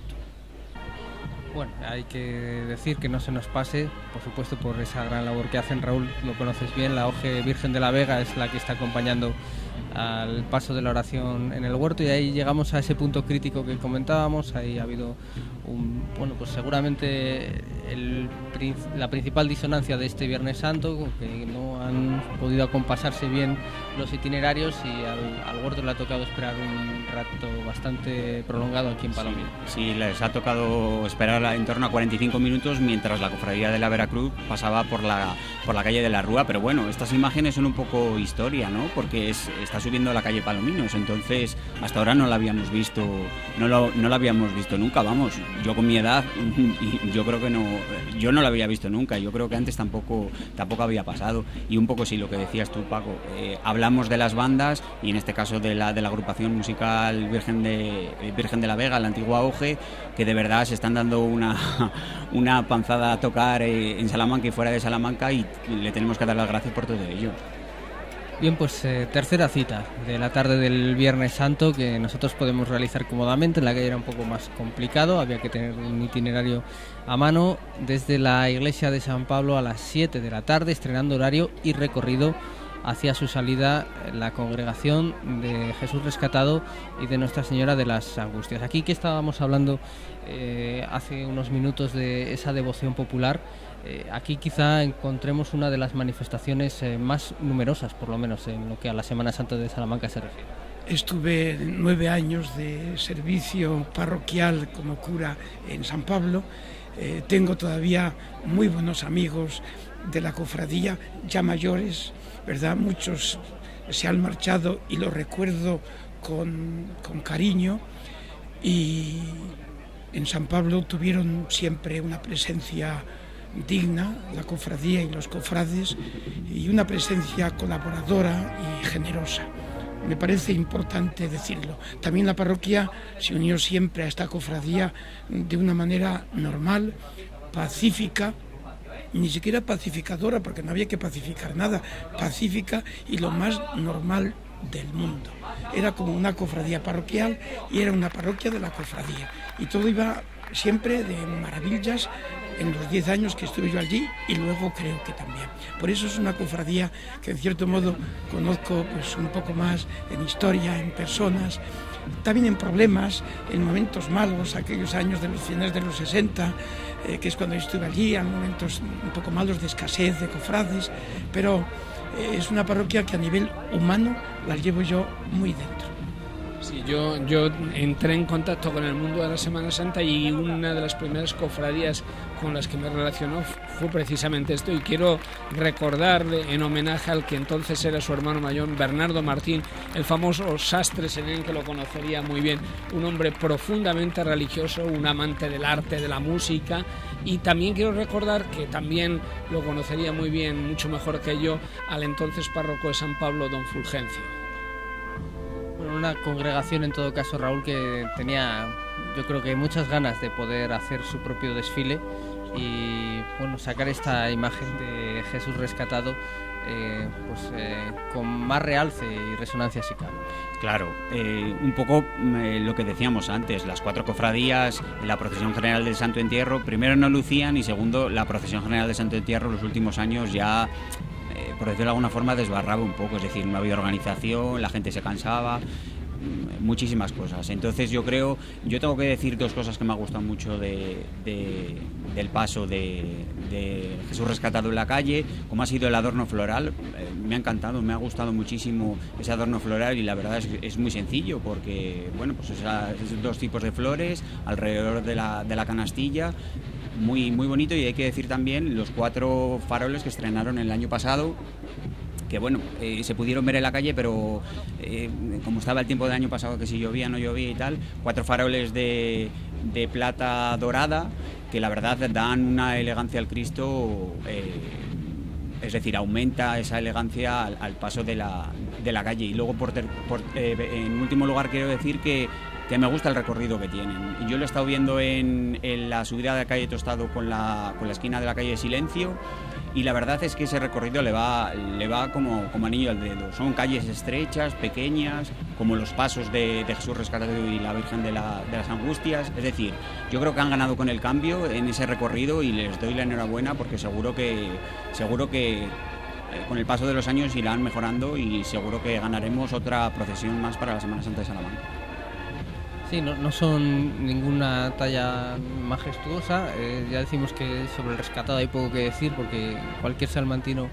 Bueno, hay que decir que no se nos pase, por supuesto, por esa gran labor que hacen. Raúl, lo conoces bien, la O G E Virgen de la Vega es la que está acompañando al paso de la oración en el huerto, y ahí llegamos a ese punto crítico que comentábamos. Ahí ha habido un, bueno, pues seguramente el, la principal disonancia de este Viernes Santo, que no han podido acompasarse bien los itinerarios, y al, al huerto le ha tocado esperar un rato bastante prolongado aquí en Palomino. Sí, sí, les ha tocado esperar en torno a cuarenta y cinco minutos mientras la cofradía de la Vera Cruz pasaba por la, por la calle de la Rúa, pero bueno, estas imágenes son un poco historia, ¿no? Porque es, está subiendo a la calle Palominos, entonces hasta ahora no la habíamos visto, no lo, no la habíamos visto nunca, vamos, yo con mi edad, yo creo que no, yo no la había visto nunca, yo creo que antes tampoco, tampoco había pasado, y un poco sí, lo que decías tú, Paco, eh, hablamos de las bandas, y en este caso de la, de la agrupación musical Virgen de, Virgen de la Vega, la antigua O G E, que de verdad se están dando una, una panzada a tocar eh, en Salamanca y fuera de Salamanca, y le tenemos que dar las gracias por todo ello. Bien, pues eh, tercera cita de la tarde del Viernes Santo, que nosotros podemos realizar cómodamente. En la calle era un poco más complicado, había que tener un itinerario a mano. Desde la iglesia de San Pablo a las siete de la tarde, estrenando horario y recorrido, hacia su salida la congregación de Jesús Rescatado y de Nuestra Señora de las Angustias. Aquí que estábamos hablando eh, hace unos minutos de esa devoción popular, aquí quizá encontremos una de las manifestaciones más numerosas, por lo menos en lo que a la Semana Santa de Salamanca se refiere. Estuve nueve años de servicio parroquial como cura en San Pablo. Eh, tengo todavía muy buenos amigos de la cofradía, ya mayores, ¿verdad? Muchos se han marchado y los recuerdo con, con cariño. Y en San Pablo tuvieron siempre una presencia digna, la cofradía y los cofrades, y una presencia colaboradora y generosa. Me parece importante decirlo. También la parroquia se unió siempre a esta cofradía de una manera normal, pacífica, ni siquiera pacificadora, porque no había que pacificar nada, pacífica y lo más normal del mundo. Era como una cofradía parroquial y era una parroquia de la cofradía. Y todo iba siempre de maravillas en los diez años que estuve yo allí, y luego creo que también. Por eso es una cofradía que en cierto modo conozco pues un poco más en historia, en personas, también en problemas, en momentos malos, aquellos años de los finales de los sesenta, eh, que es cuando yo estuve allí, en momentos un poco malos de escasez, de cofrades, pero eh, es una parroquia que a nivel humano la llevo yo muy dentro. Sí, yo, yo entré en contacto con el mundo de la Semana Santa y una de las primeras cofradías con las que me relacionó fue precisamente esto, y quiero recordarle en homenaje al que entonces era su hermano mayor, Bernardo Martín, el famoso sastre senén, que lo conocería muy bien, un hombre profundamente religioso, un amante del arte, de la música, y también quiero recordar que también lo conocería muy bien, mucho mejor que yo, al entonces párroco de San Pablo, don Fulgencio. Una congregación, en todo caso, Raúl, que tenía, yo creo que muchas ganas de poder hacer su propio desfile y, bueno, sacar esta imagen de Jesús rescatado eh, pues, eh, con más realce y resonancia si cabe. Claro, eh, un poco eh, lo que decíamos antes, las cuatro cofradías, la procesión general del Santo Entierro, primero no lucían y segundo, la procesión general del Santo Entierro en los últimos años ya, por decirlo de alguna forma, desbarraba un poco, es decir, no había organización, la gente se cansaba, muchísimas cosas. Entonces yo creo, yo tengo que decir dos cosas que me ha gustado mucho de, de, del paso de, de Jesús rescatado en la calle, como ha sido el adorno floral, eh, me ha encantado, me ha gustado muchísimo ese adorno floral, y la verdad es, es muy sencillo porque, bueno, pues esas, esos dos tipos de flores alrededor de la, de la canastilla. Muy, muy bonito, y hay que decir también los cuatro faroles que estrenaron el año pasado, que bueno, eh, se pudieron ver en la calle, pero eh, como estaba el tiempo del año pasado, que si llovía, no llovía y tal, cuatro faroles de, de plata dorada, que la verdad dan una elegancia al Cristo, eh, es decir, aumenta esa elegancia al, al paso de la, de la calle. Y luego, por ter, por, eh, en último lugar, quiero decir que que me gusta el recorrido que tienen. Yo lo he estado viendo en, en la subida de la calle Tostado con la, con la esquina de la calle Silencio, y la verdad es que ese recorrido le va, le va como, como anillo al dedo. Son calles estrechas, pequeñas, como los pasos de, de Jesús rescatado y la Virgen de, la, de las Angustias. Es decir, yo creo que han ganado con el cambio en ese recorrido, y les doy la enhorabuena porque seguro que, seguro que con el paso de los años irán mejorando, y seguro que ganaremos otra procesión más para la Semana Santa de Salamanca. Sí, no, no son ninguna talla majestuosa, eh, ya decimos que sobre el rescatado hay poco que decir porque cualquier salmantino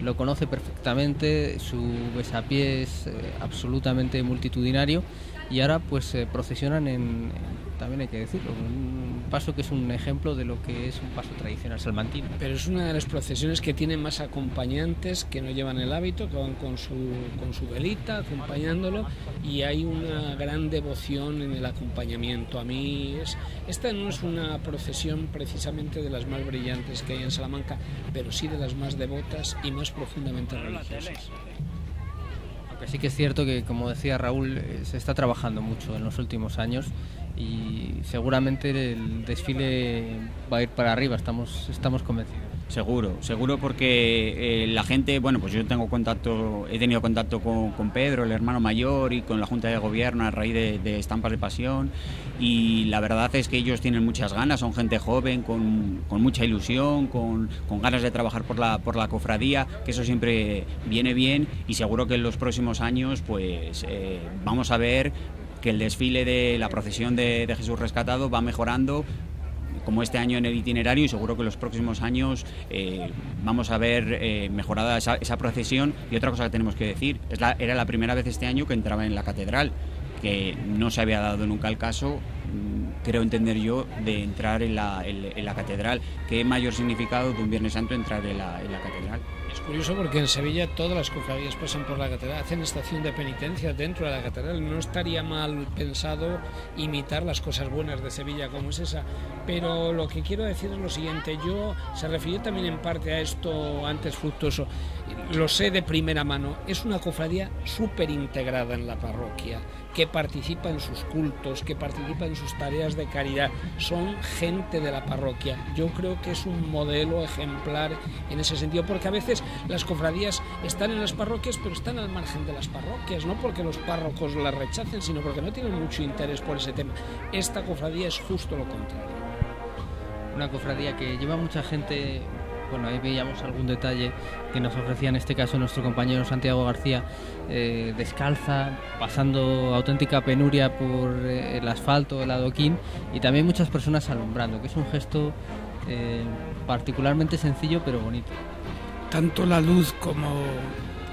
lo conoce perfectamente, su besapié es eh, absolutamente multitudinario, y ahora pues eh, procesionan en, en, también hay que decirlo, un paso que es un ejemplo de lo que es un paso tradicional salmantino. Pero es una de las procesiones que tienen más acompañantes, que no llevan el hábito, que van con su, con su velita acompañándolo, y hay una gran devoción en el acompañamiento. A mí es, esta no es una procesión precisamente de las más brillantes que hay en Salamanca, pero sí de las más devotas y más profundamente religiosas. Sí que es cierto que, como decía Raúl, se está trabajando mucho en los últimos años y seguramente el desfile va a ir para arriba, estamos, estamos convencidos. Seguro, seguro porque eh, la gente, bueno, pues yo tengo contacto, he tenido contacto con, con Pedro, el hermano mayor, y con la Junta de Gobierno a raíz de, de Estampas de Pasión, y la verdad es que ellos tienen muchas ganas, son gente joven, con, con mucha ilusión, con, con ganas de trabajar por la, por la cofradía, que eso siempre viene bien, y seguro que en los próximos años pues eh, vamos a ver que el desfile de la procesión de, de Jesús rescatado va mejorando, como este año en el itinerario, y seguro que en los próximos años eh, vamos a ver eh, mejorada esa, esa procesión. Y otra cosa que tenemos que decir, es la, era la primera vez este año que entraba en la catedral, que no se había dado nunca el caso, creo entender yo, de entrar en la, en, en la catedral. ¿Qué mayor significado de un Viernes Santo entrar en la, en la catedral? Es curioso porque en Sevilla todas las cofradías pasan por la catedral, hacen estación de penitencia dentro de la catedral. No estaría mal pensado imitar las cosas buenas de Sevilla como es esa, pero lo que quiero decir es lo siguiente. Yo se refirió también en parte a esto antes Fructuoso, lo sé de primera mano, es una cofradía súper integrada en la parroquia, que participa en sus cultos, que participa en sus tareas de caridad, son gente de la parroquia. Yo creo que es un modelo ejemplar en ese sentido, porque a veces las cofradías están en las parroquias, pero están al margen de las parroquias, no porque los párrocos las rechacen, sino porque no tienen mucho interés por ese tema. Esta cofradía es justo lo contrario. una cofradía que lleva mucha gente. Bueno, ahí veíamos algún detalle que nos ofrecía en este caso nuestro compañero Santiago García, eh, descalza, pasando auténtica penuria por eh, el asfalto, el adoquín, y también muchas personas alumbrando, que es un gesto eh, particularmente sencillo pero bonito. Tanto la luz como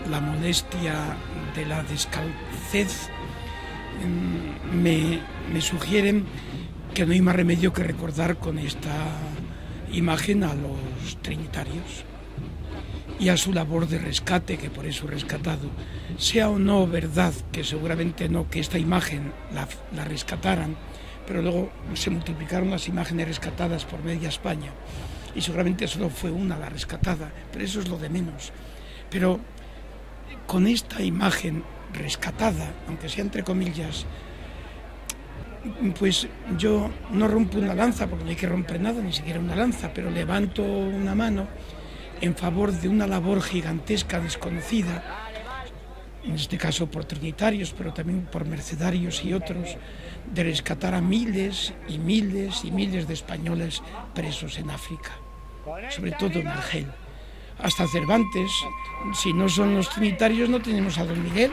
la modestia de la descalcez me, me sugieren que no hay más remedio que recordar con esta imagen a los trinitarios y a su labor de rescate, que por eso rescatado. Sea o no verdad, que seguramente no, que esta imagen la, la rescataran, pero luego se multiplicaron las imágenes rescatadas por media España y seguramente solo fue una la rescatada, pero eso es lo de menos. Pero con esta imagen rescatada, aunque sea entre comillas, pues yo no rompo una lanza, porque no hay que romper nada, ni siquiera una lanza, pero levanto una mano en favor de una labor gigantesca, desconocida, en este caso por trinitarios, pero también por mercedarios y otros, de rescatar a miles y miles y miles de españoles presos en África, sobre todo en Argel. Hasta Cervantes, si no son los trinitarios no tenemos a don Miguel,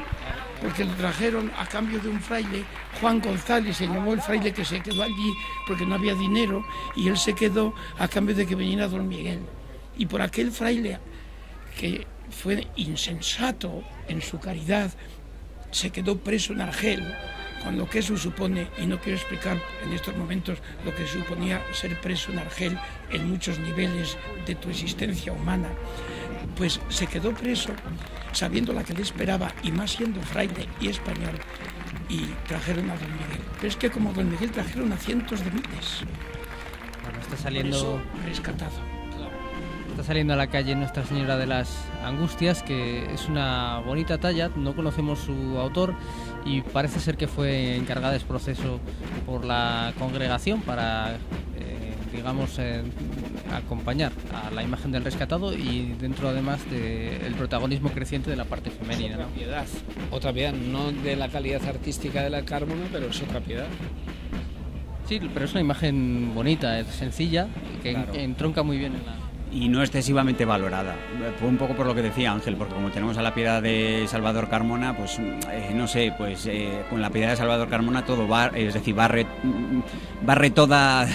porque lo trajeron a cambio de un fraile, Juan González, se llamó el fraile que se quedó allí porque no había dinero, y él se quedó a cambio de que viniera don Miguel. Y por aquel fraile, que fue insensato en su caridad, se quedó preso en Argel, con lo que eso supone, y no quiero explicar en estos momentos lo que suponía ser preso en Argel en muchos niveles de tu existencia humana. Pues se quedó preso sabiendo la que le esperaba, y más siendo fraile y español, y trajeron a don Miguel. Pero es que como don Miguel trajeron a cientos de miles. Bueno, está saliendo eso, rescatado. Está saliendo a la calle Nuestra Señora de las Angustias, que es una bonita talla, no conocemos su autor y parece ser que fue encargada de este proceso por la congregación para, eh, digamos, eh, acompañar a la imagen del rescatado, y dentro además del protagonismo creciente de la parte femenina. Es otra piedad, otra piedad, no de la calidad artística de la Carmona, pero es otra piedad. Sí, pero es una imagen bonita, es sencilla, que claro, entronca muy bien en la... Y no excesivamente valorada, fue un poco por lo que decía Ángel, porque como tenemos a la piedad de Salvador Carmona, pues eh, no sé, pues eh, con la piedad de Salvador Carmona todo va, es decir, barre, barre toda,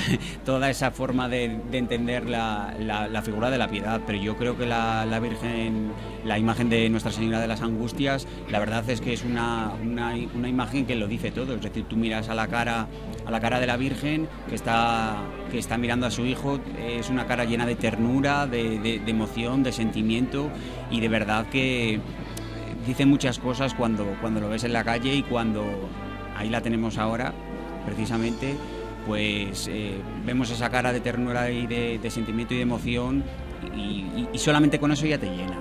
toda esa forma de, de entender la, la, la figura de la piedad, pero yo creo que la, la Virgen, la imagen de Nuestra Señora de las Angustias, la verdad es que es una, una, una imagen que lo dice todo, es decir, tú miras a la cara, a la cara de la Virgen, que está, que está mirando a su hijo, es una cara llena de ternura, De, de, de emoción, de sentimiento, y de verdad que dice muchas cosas cuando, cuando lo ves en la calle, y cuando ahí la tenemos ahora, precisamente, pues eh, vemos esa cara de ternura y de, de sentimiento y de emoción, y, y, y solamente con eso ya te llena.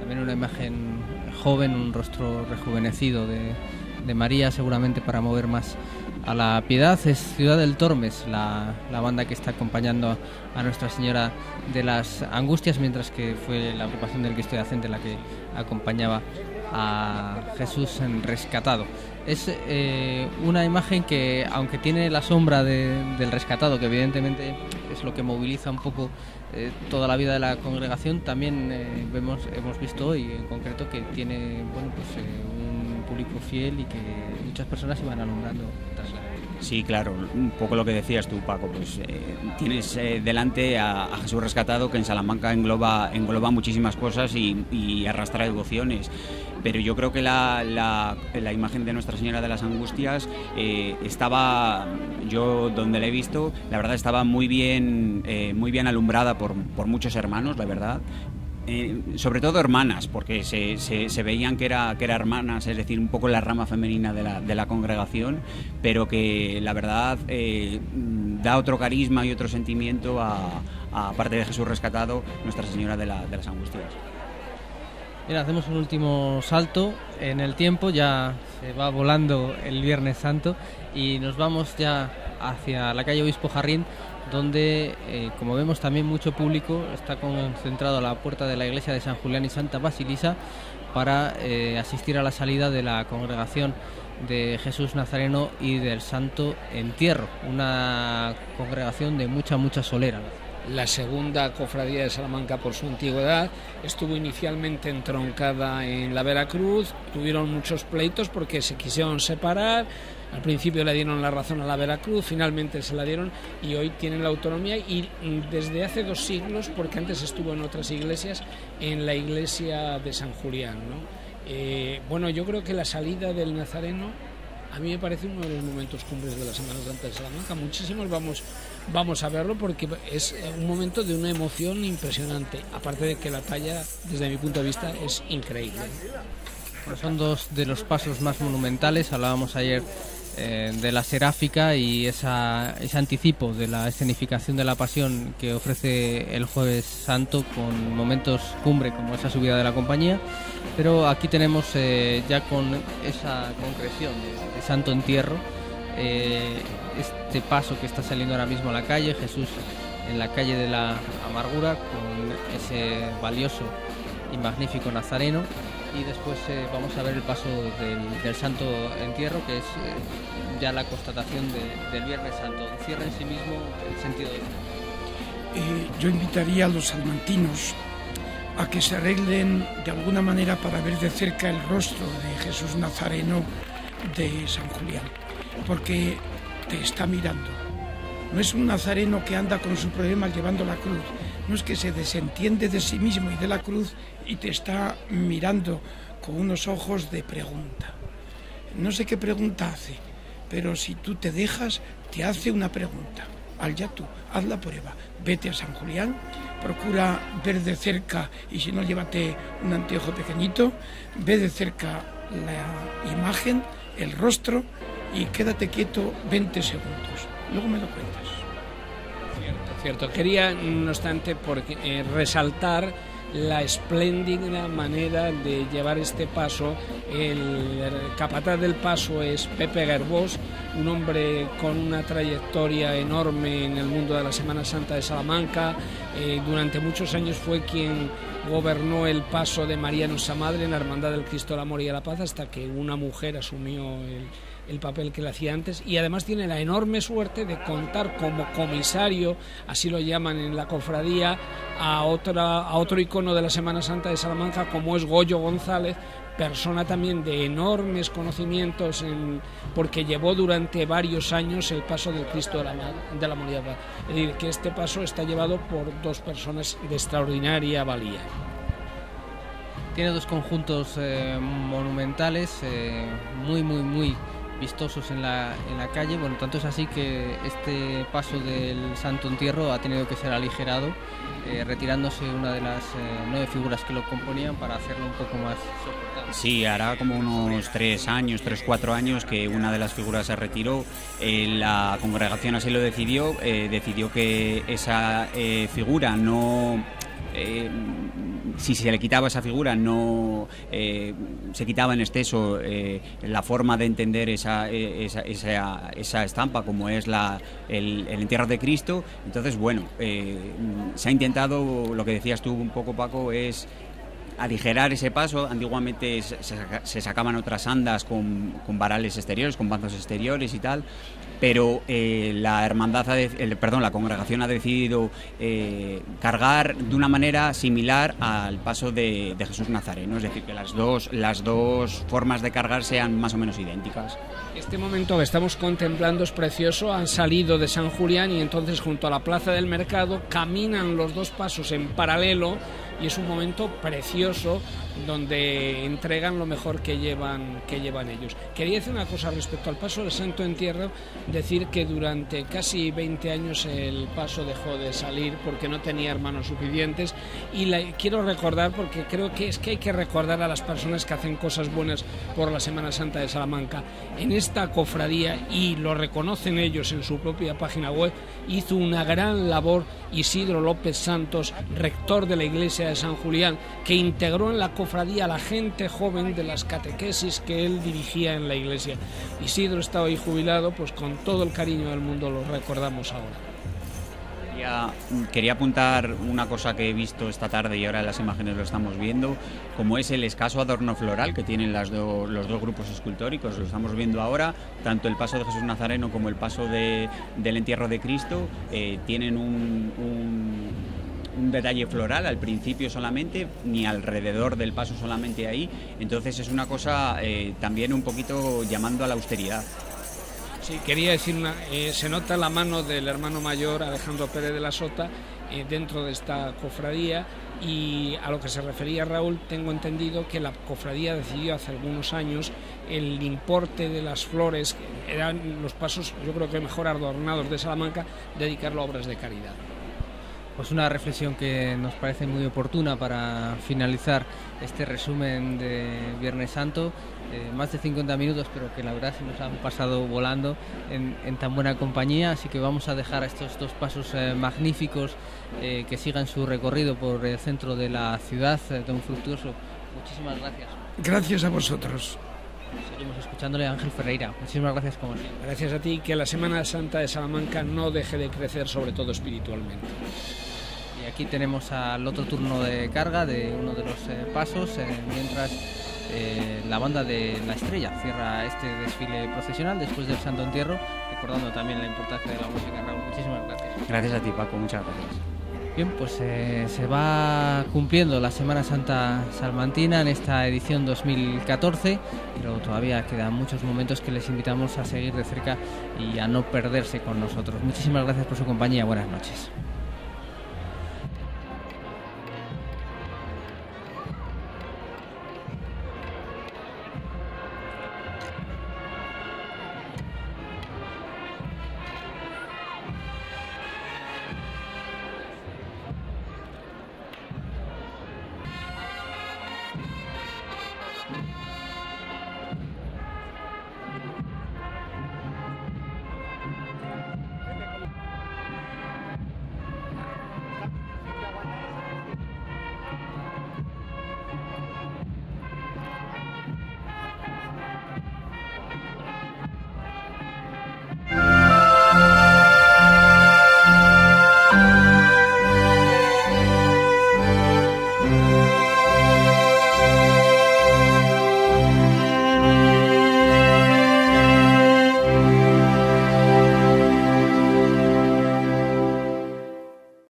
También una imagen joven, un rostro rejuvenecido de, de María, seguramente para mover más a la piedad. Es Ciudad del Tormes, la, la banda que está acompañando a Nuestra Señora de las Angustias, mientras que fue la agrupación del Cristo Yacente la que acompañaba a Jesús rescatado. Es eh, una imagen que, aunque tiene la sombra de, del rescatado, que evidentemente es lo que moviliza un poco eh, toda la vida de la congregación, también eh, vemos, hemos visto hoy en concreto que tiene, bueno, pues, eh, un público fiel y que muchas personas iban alumbrando. Sí, claro, un poco lo que decías tú, Paco, pues eh, tienes eh, delante a, a Jesús rescatado, que en Salamanca engloba, engloba muchísimas cosas y, y arrastra devociones, pero yo creo que la, la, la imagen de Nuestra Señora de las Angustias eh, estaba, yo donde la he visto, la verdad estaba muy bien, eh, muy bien alumbrada por, por muchos hermanos, la verdad. Eh, sobre todo hermanas, porque se, se, se veían que era, que era hermanas, es decir, un poco la rama femenina de la, de la congregación, pero que la verdad eh, da otro carisma y otro sentimiento a, a parte de Jesús rescatado, Nuestra Señora de, la, de las Angustias. Bien, hacemos un último salto en el tiempo, ya se va volando el Viernes Santo y nos vamos ya hacia la calle Obispo Jarrín, donde, eh, como vemos, también mucho público está concentrado a la puerta de la iglesia de San Julián y Santa Basilisa para eh, asistir a la salida de la congregación de Jesús Nazareno y del Santo Entierro, una congregación de mucha, mucha solera. La segunda cofradía de Salamanca por su antigüedad estuvo inicialmente entroncada en la Vera Cruz, tuvieron muchos pleitos porque se quisieron separar, al principio le dieron la razón a la Vera Cruz, finalmente se la dieron y hoy tienen la autonomía, y desde hace dos siglos, porque antes estuvo en otras iglesias, en la iglesia de San Julián, ¿no? Eh, bueno, yo creo que la salida del Nazareno a mí me parece uno de los momentos cumbres de la Semana Santa de Salamanca. Muchísimos vamos, vamos a verlo porque es un momento de una emoción impresionante, aparte de que la talla, desde mi punto de vista, es increíble. Pues son dos de los pasos más monumentales. Hablábamos ayer eh, de la seráfica y esa, ese anticipo de la escenificación de la Pasión que ofrece el Jueves Santo, con momentos cumbre como esa subida de la compañía. Pero aquí tenemos eh, ya con esa concreción de, de Santo Entierro, eh, este paso que está saliendo ahora mismo a la calle, Jesús en la calle de la Amargura, con ese valioso y magnífico Nazareno, y después eh, vamos a ver el paso del, del Santo Entierro, que es eh, ya la constatación de, del Viernes Santo. Encierra en sí mismo el sentido de eh, yo invitaría a los salmantinos a que se arreglen de alguna manera para ver de cerca el rostro de Jesús Nazareno de San Julián, porque te está mirando. No es un nazareno que anda con su problema llevando la cruz, no, es que se desentiende de sí mismo y de la cruz y te está mirando con unos ojos de pregunta. No sé qué pregunta hace, pero si tú te dejas, te hace una pregunta. Al ya tú, haz la prueba, vete a San Julián, procura ver de cerca, y si no, llévate un anteojo pequeñito, ve de cerca la imagen, el rostro, y quédate quieto veinte segundos. Luego me lo cuentas. Cierto, cierto. Quería, no obstante, porque, eh, resaltar la espléndida manera de llevar este paso. El, el capataz del paso es Pepe Gerbós, un hombre con una trayectoria enorme en el mundo de la Semana Santa de Salamanca. Eh, durante muchos años fue quien gobernó el paso de María Nuestra Madre en la Hermandad del Cristo del Amor y de la Paz, hasta que una mujer asumió el, el papel que le hacía antes, y además tiene la enorme suerte de contar como comisario, así lo llaman en la cofradía, a, otra, a otro icono de la Semana Santa de Salamanca como es Goyo González, persona también de enormes conocimientos en, porque llevó durante varios años el paso del Cristo de la, de la Moridad. Es decir, que este paso está llevado por dos personas de extraordinaria valía. Tiene dos conjuntos eh, monumentales, eh, muy, muy, muy vistosos en la, en la calle. Bueno, tanto es así que este paso del Santo Entierro ha tenido que ser aligerado, eh, retirándose una de las eh, nueve figuras que lo componían para hacerlo un poco más soportable. Sí, hará como unos tres años, tres, cuatro años que una de las figuras se retiró. Eh, la congregación así lo decidió, eh, decidió que esa eh, figura no... Eh, si se le quitaba esa figura, no eh, se quitaba en exceso eh, la forma de entender esa, eh, esa, esa, esa estampa como es la, el, el entierro de Cristo. Entonces, bueno, eh, se ha intentado, lo que decías tú un poco, Paco, es aligerar ese paso. Antiguamente se, se sacaban otras andas con, con varales exteriores, con bandos exteriores y tal, pero eh, la hermandad, ha de, el, perdón, la congregación ha decidido eh, cargar de una manera similar al paso de, de Jesús Nazareno, es decir, que las dos, las dos formas de cargar sean más o menos idénticas. Este momento que estamos contemplando es precioso. Han salido de San Julián y entonces junto a la plaza del mercado caminan los dos pasos en paralelo, y es un momento precioso donde entregan lo mejor que llevan, que llevan ellos. Quería decir una cosa respecto al paso del Santo Entierro, decir que durante casi veinte años el paso dejó de salir porque no tenía hermanos suficientes, y la, quiero recordar, porque creo que es que hay que recordar a las personas que hacen cosas buenas por la Semana Santa de Salamanca. En esta cofradía, y lo reconocen ellos en su propia página web, hizo una gran labor Isidro López Santos, rector de la iglesia de San Julián, que integró en la cofradía a la gente joven de las catequesis que él dirigía en la iglesia. Isidro está hoy jubilado, pues con todo el cariño del mundo lo recordamos ahora. Quería, quería apuntar una cosa que he visto esta tarde y ahora en las imágenes lo estamos viendo, como es el escaso adorno floral que tienen las do, los dos grupos escultóricos. Lo estamos viendo ahora, tanto el paso de Jesús Nazareno como el paso de, del entierro de Cristo eh, tienen un, un un detalle floral al principio solamente, ni alrededor del paso solamente ahí. Entonces es una cosa eh, también un poquito llamando a la austeridad. Sí, quería decir, una, eh, se nota la mano del hermano mayor Alejandro Pérez de la Sota eh, dentro de esta cofradía, y a lo que se refería Raúl, tengo entendido que la cofradía decidió hace algunos años el importe de las flores, eran los pasos yo creo que mejor adornados de Salamanca, dedicarlo a obras de caridad. Pues una reflexión que nos parece muy oportuna para finalizar este resumen de Viernes Santo. Eh, más de cincuenta minutos, pero que la verdad se nos han pasado volando en, en tan buena compañía, así que vamos a dejar a estos dos pasos eh, magníficos eh, que sigan su recorrido por el centro de la ciudad. Eh, don Fructuoso, muchísimas gracias. Gracias a vosotros. Seguimos escuchándole a Ángel Ferreira. Muchísimas gracias, como siempre. Gracias a ti, que la Semana Santa de Salamanca no deje de crecer, sobre todo espiritualmente. Y aquí tenemos al otro turno de carga de uno de los eh, pasos, eh, mientras eh, la banda de La Estrella cierra este desfile procesional después del Santo Entierro, recordando también la importancia de la música. Raúl, muchísimas gracias. Gracias a ti, Paco, muchas gracias. Bien, pues eh, se va cumpliendo la Semana Santa Salmantina en esta edición dos mil catorce, pero todavía quedan muchos momentos que les invitamos a seguir de cerca y a no perderse con nosotros. Muchísimas gracias por su compañía, buenas noches.